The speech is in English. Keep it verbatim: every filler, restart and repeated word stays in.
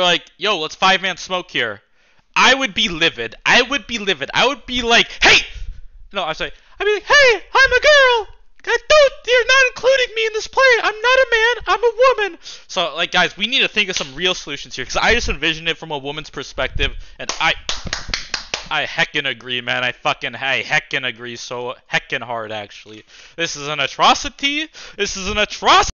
We're like, yo, let's five-man smoke here. I would be livid. I would be livid. I would be like, hey! No, I'm sorry. I'd be like, hey, I'm a girl! Don't, you're not including me in this play. I'm not a man. I'm a woman. So, like, guys, we need to think of some real solutions here. Because I just envisioned it from a woman's perspective. And I... I heckin' agree, man. I fucking I heckin' agree so heckin' hard, actually. This is an atrocity. This is an atrocity.